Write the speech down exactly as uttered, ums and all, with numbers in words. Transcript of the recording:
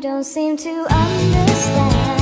don't seem to understand.